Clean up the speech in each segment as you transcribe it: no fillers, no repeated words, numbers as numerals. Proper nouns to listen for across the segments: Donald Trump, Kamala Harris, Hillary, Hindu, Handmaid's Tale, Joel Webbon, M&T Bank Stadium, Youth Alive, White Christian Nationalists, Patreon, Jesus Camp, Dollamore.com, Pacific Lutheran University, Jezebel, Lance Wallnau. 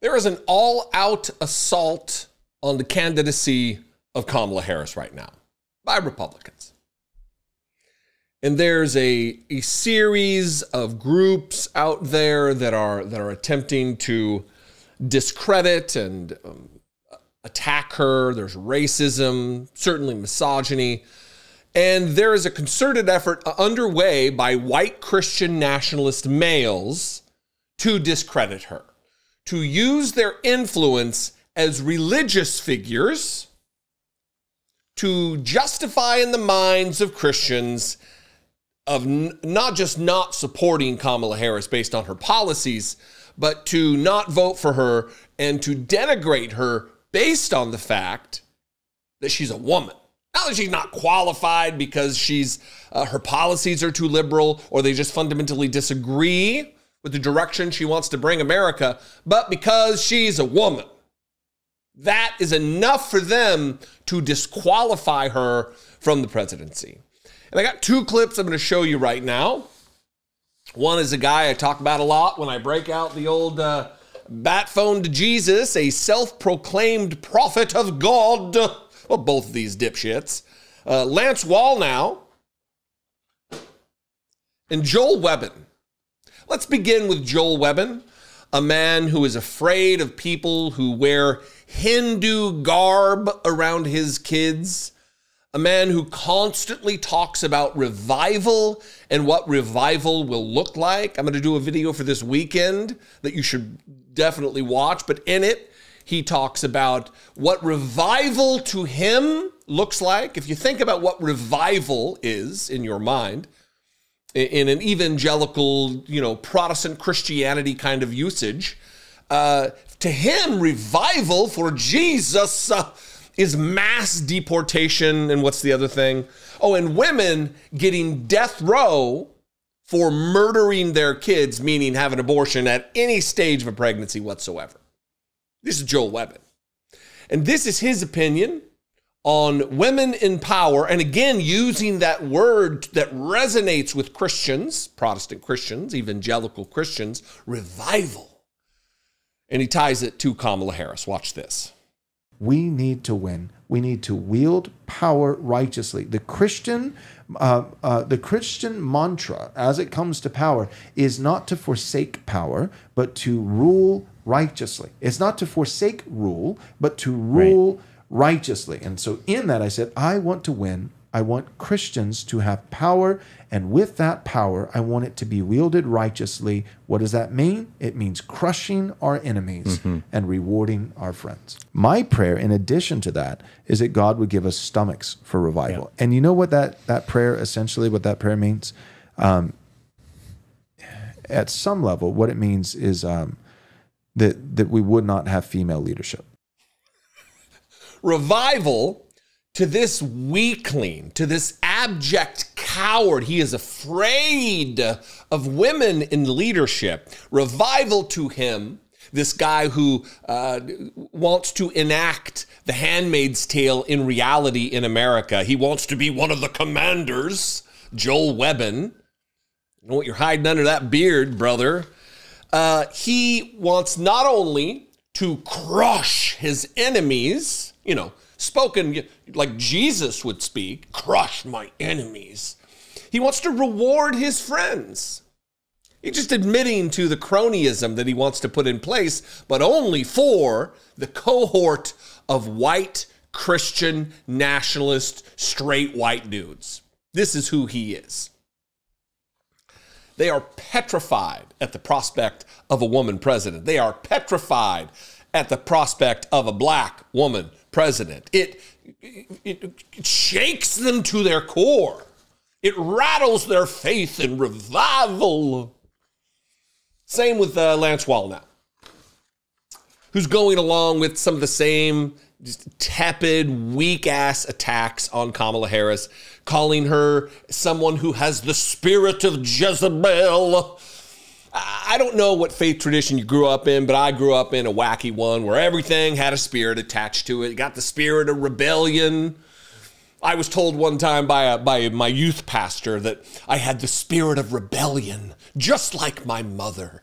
There is an all-out assault on the candidacy of Kamala Harris right now by Republicans. And there's a series of groups out there that are attempting to discredit and attack her. There's racism, certainly misogyny. And there is a concerted effort underway by white Christian nationalist males to discredit her, to use their influence as religious figures to justify in the minds of Christians of not just not supporting Kamala Harris based on her policies, but to not vote for her and to denigrate her based on the fact that she's a woman. Not that she's not qualified because she's her policies are too liberal or they just fundamentally disagree with the direction she wants to bring America, but because she's a woman. That is enough for them to disqualify her from the presidency. And I got two clips I'm going to show you right now. One is a guy I talk about a lot when I break out the old bat phone to Jesus, a self-proclaimed prophet of God. Well, both of these dipshits. Lance Wallnau and Joel Webbon. Let's begin with Joel Webbon, a man who is afraid of people who wear Hindu garb around his kids. A man who constantly talks about revival and what revival will look like. I'm going to do a video for this weekend that you should definitely watch. But in it, he talks about what revival to him looks like. If you think about what revival is in your mind, in an evangelical, you know, Protestant Christianity kind of usage, to him, revival for Jesus is mass deportation, and what's the other thing? Oh, and women getting death row for murdering their kids, meaning have an abortion at any stage of a pregnancy whatsoever. This is Joel Webbon. And this is his opinion on women in power, and again, using that word that resonates with Christians, Protestant Christians, evangelical Christians, revival. And he ties it to Kamala Harris. Watch this. We need to win. We need to wield power righteously. The Christian mantra, as it comes to power, is not to forsake power, but to rule righteously. It's not to forsake rule, but to rule righteously. And so in that, I said, I want to win. I want Christians to have power, and with that power, I want it to be wielded righteously. What does that mean? It means crushing our enemies and rewarding our friends. My prayer, in addition to that, is that God would give us stomachs for revival. Yeah. And you know what that prayer, essentially what that prayer means? At some level, what it means is that we would not have female leadership. Revival to this weakling, to this abject coward. He is afraid of women in leadership. Revival to him, this guy who wants to enact the Handmaid's Tale in reality in America. He wants to be one of the commanders, Joel Webbon. You know what you're hiding under that beard, brother. He wants not only to crush his enemies, you know, spoken like Jesus would speak, crush my enemies. He wants to reward his friends. He's just admitting to the cronyism that he wants to put in place, but only for the cohort of white Christian nationalist, straight white dudes. This is who he is. They are petrified at the prospect of a woman president. They are petrified at the prospect of a black woman president. It shakes them to their core. It rattles their faith in revival. Same with Lance Wallnau, who's going along with some of the same just tepid, weak-ass attacks on Kamala Harris, calling her someone who has the spirit of Jezebel. I don't know what faith tradition you grew up in, but I grew up in a wacky one where everything had a spirit attached to it. It got the spirit of rebellion. I was told one time by my youth pastor that I had the spirit of rebellion, just like my mother.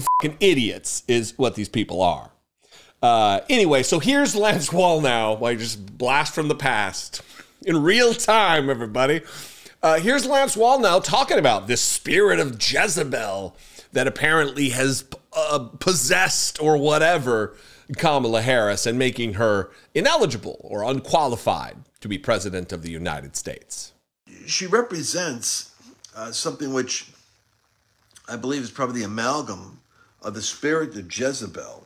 fucking idiots is what these people are. Anyway, so here's Lance Wallnau. I just blast from the past in real time, everybody. Here's Lance Wallnau talking about this spirit of Jezebel that apparently has possessed or whatever Kamala Harris and making her ineligible or unqualified to be president of the United States. She represents something which I believe is probably the amalgam of the spirit of Jezebel,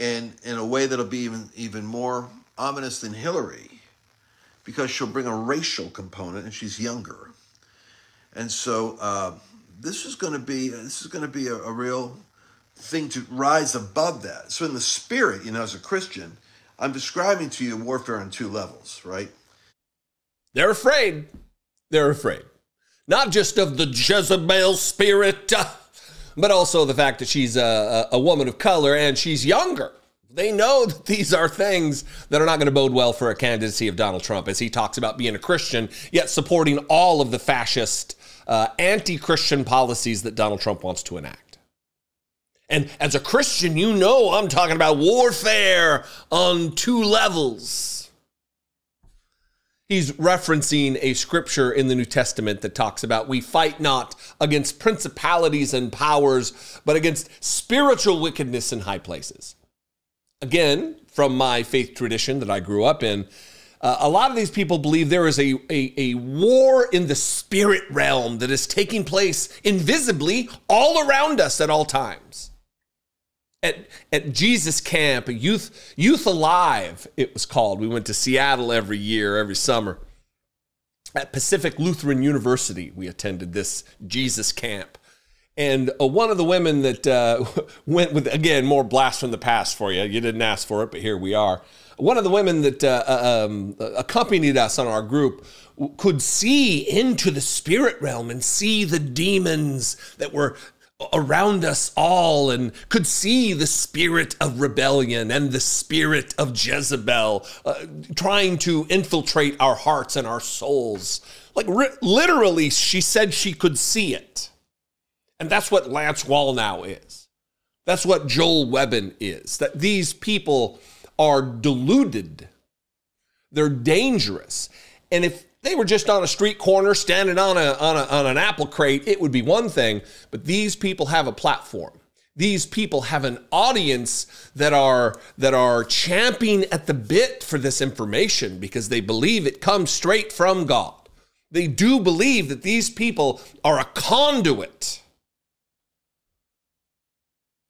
and in a way that'll be even more ominous than Hillary, because she'll bring a racial component and she's younger. And so this is going to be a real thing to rise above that. So in the spirit, you know, as a Christian, I'm describing to you warfare on two levels, right? They're afraid. They're afraid. Not just of the Jezebel spirit, but also the fact that she's a woman of color and she's younger. They know that these are things that are not going to bode well for a candidacy of Donald Trump, as he talks about being a Christian, yet supporting all of the fascist, anti-Christian policies that Donald Trump wants to enact. And as a Christian, you know I'm talking about warfare on two levels. He's referencing a scripture in the New Testament that talks about we fight not against principalities and powers, but against spiritual wickedness in high places. Again, from my faith tradition that I grew up in, a lot of these people believe there is a war in the spirit realm that is taking place invisibly all around us at all times. At Jesus Camp, Youth Alive, it was called. We went to Seattle every year, every summer. At Pacific Lutheran University, we attended this Jesus Camp. And one of the women that went with, again, more blast from the past for you. You didn't ask for it, but here we are. One of the women that accompanied us on our group could see into the spirit realm and see the demons that were around us all, and could see the spirit of rebellion and the spirit of Jezebel trying to infiltrate our hearts and our souls. Like, literally, she said she could see it. And that's what Lance Wallnau is. That's what Joel Webbon is, that these people are deluded. They're dangerous. And if they were just on a street corner standing on an apple crate, it would be one thing, but these people have a platform. These people have an audience that are champing at the bit for this information because they believe it comes straight from God. They do believe that these people are a conduit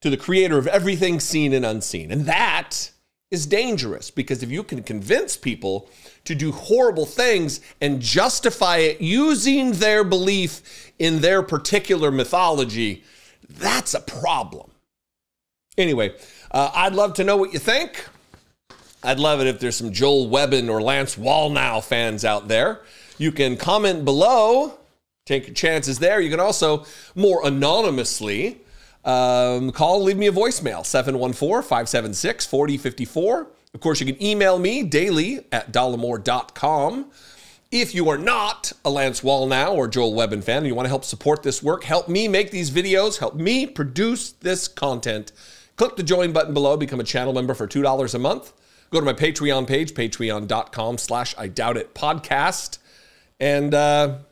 to the creator of everything seen and unseen. And that is dangerous, because if you can convince people to do horrible things and justify it using their belief in their particular mythology, that's a problem. Anyway, I'd love to know what you think. I'd love it if there's some Joel Webbon or Lance Wallnau fans out there. You can comment below, take your chances there. You can also, more anonymously, call, leave me a voicemail, 714-576-4054. Of course, you can email me daily at Dollamore.com. If you are not a Lance Wallnau or Joel Webbon fan and you want to help support this work, help me make these videos, help me produce this content, click the join button below, become a channel member for $2 a month. Go to my Patreon page, patreon.com/idoubtit podcast. And I'll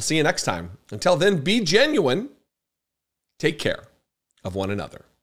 see you next time. Until then, be genuine. Take care of one another.